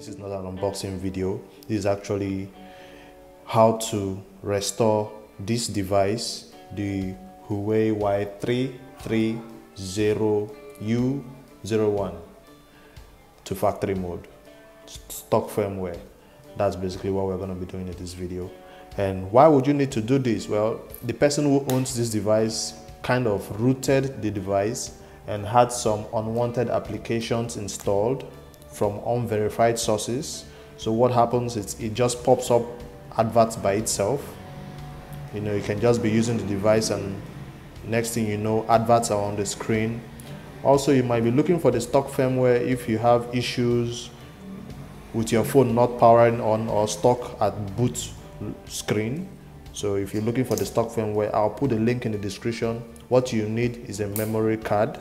This is not an unboxing video. This is actually how to restore this device, the Huawei Y330U01, to factory mode, stock firmware. That's basically what we're going to be doing in this video. And why would you need to do this? Well, the person who owns this device kind of rooted the device and had some unwanted applications installed from unverified sources. So what happens is it just pops up adverts by itself. You know, you can just be using the device and next thing you know, adverts are on the screen. Also, you might be looking for the stock firmware if you have issues with your phone not powering on or stock at boot screen. So if you're looking for the stock firmware, I'll put a link in the description. What you need is a memory card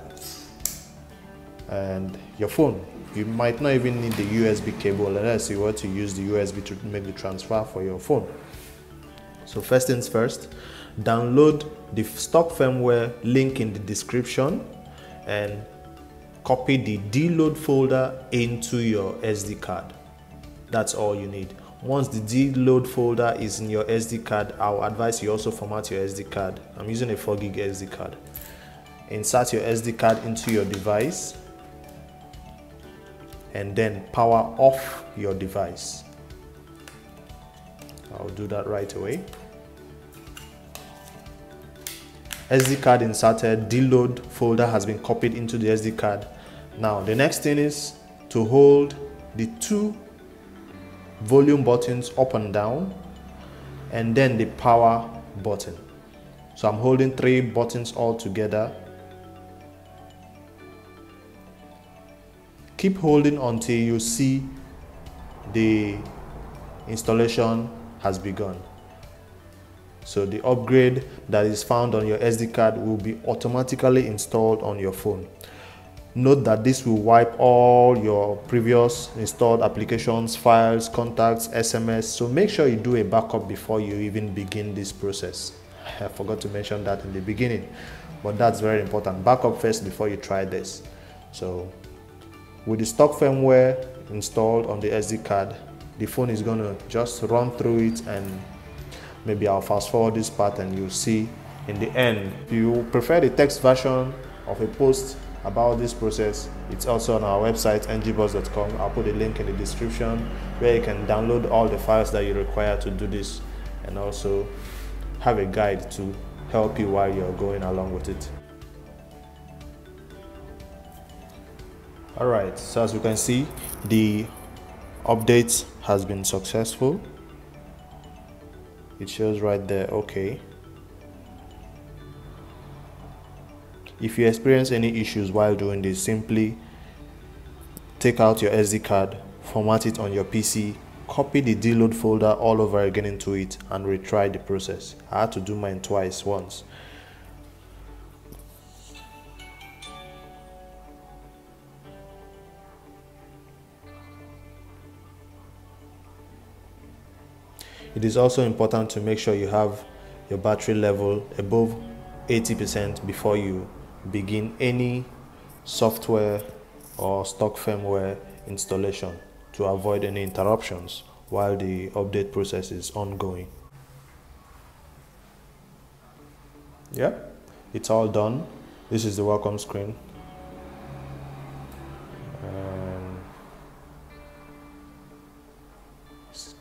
and your phone. You might not even need the USB cable unless you were to use the USB to make the transfer for your phone. So first things first, download the stock firmware, link in the description, and copy the download folder into your SD card. That's all you need. Once the download folder is in your SD card, I'll advise you also format your SD card. I'm using a 4GB SD card. Insert your SD card into your device and then power off your device. I'll do that right away. SD card inserted, download folder has been copied into the SD card. Now the next thing is to hold the two volume buttons up and down, and then the power button. So I'm holding three buttons all together. Keep holding until you see the installation has begun. So the upgrade that is found on your SD card will be automatically installed on your phone. Note that this will wipe all your previous installed applications, files, contacts, SMS. So make sure you do a backup before you even begin this process. I forgot to mention that in the beginning, but that's very important. Backup first before you try this. So with the stock firmware installed on the SD card, the phone is going to just run through it, and maybe I'll fast forward this part and you'll see in the end. If you prefer the text version of a post about this process, it's also on our website ngbuzz.com. I'll put a link in the description where you can download all the files that you require to do this, and also have a guide to help you while you're going along with it. Alright, so as you can see, the update has been successful. It shows right there, okay. If you experience any issues while doing this, simply take out your SD card, format it on your PC, copy the download folder all over again into it, and retry the process. I had to do mine once. It is also important to make sure you have your battery level above 80% before you begin any software or stock firmware installation, to avoid any interruptions while the update process is ongoing. Yeah, it's all done. This is the welcome screen.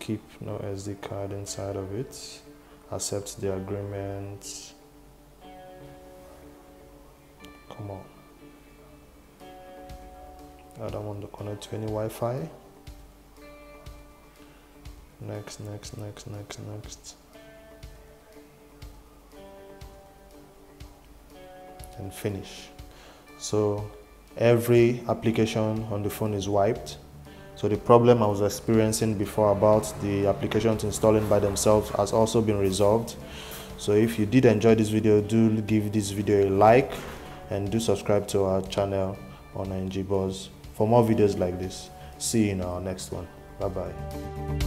Keep no SD card inside of it. Accept the agreement. Come on. I don't want to connect to any Wi-Fi. Next, next, next, next, next. And finish. So every application on the phone is wiped. So the problem I was experiencing before about the applications installing by themselves has also been resolved. So if you did enjoy this video, do give this video a like, and do subscribe to our channel on NgBuzz for more videos like this. See you in our next one. Bye bye.